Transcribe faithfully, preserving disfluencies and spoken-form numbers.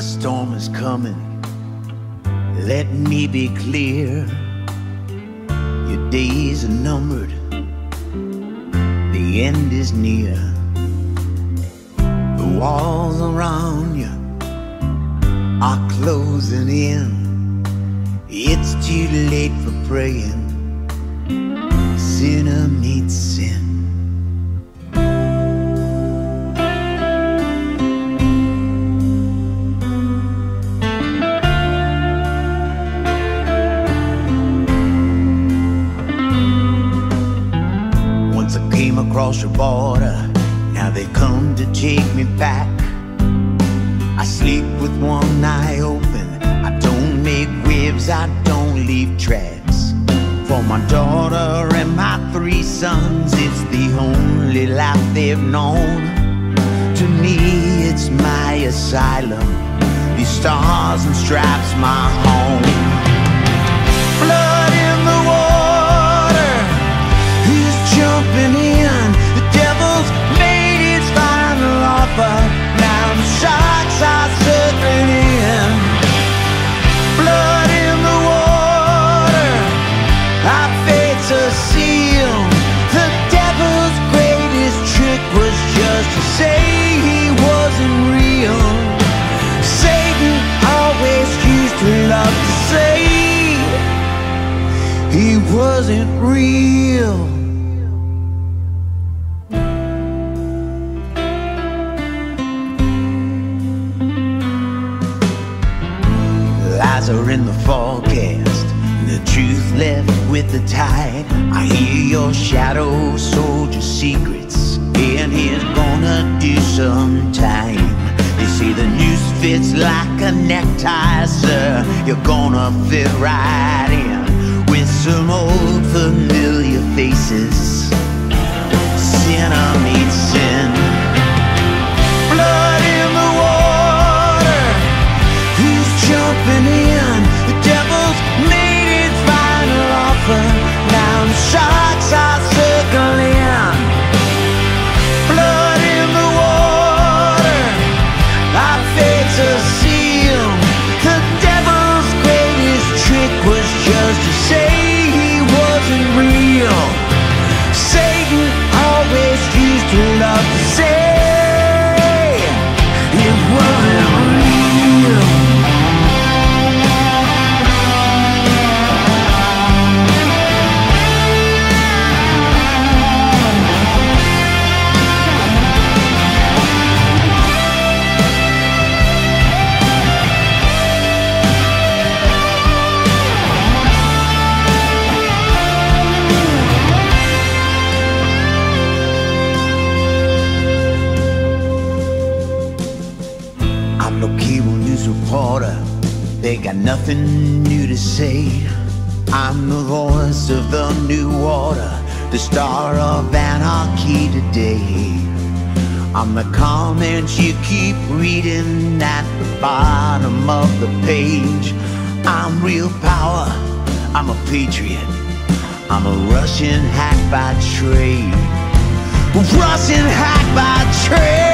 a storm is coming, let me be clear. Your days are numbered, the end is near. The walls around you are closing in. It's too late for praying, sinner meets sin. Across the border, now they come to take me back. I sleep with one eye open, I don't make waves, I don't leave tracks. For my daughter and my three sons, it's the only life they've known. To me, it's my asylum, these stars and stripes my home. He wasn't real. Lies are in the forecast, the truth left with the tide. I hear your shadow sold your secrets, and he's gonna do some time. They say the noose fits like a necktie, sir, you're gonna fit right in. Some old familiar faces, sinner meets sin. Blood in the water, who's jumping in? The devil's made his final offer, now the sharks are circling. Blood in the water, our fates are sealed. The devil's greatest trick was just to say real. Satan always used to love to say it wasn't real. Reporter, they got nothing new to say. I'm the voice of the new order, the star of anarchy today. I'm the comments you keep reading at the bottom of the page. I'm real power, I'm a patriot, I'm a Russian hack by trade. Russian hack by trade.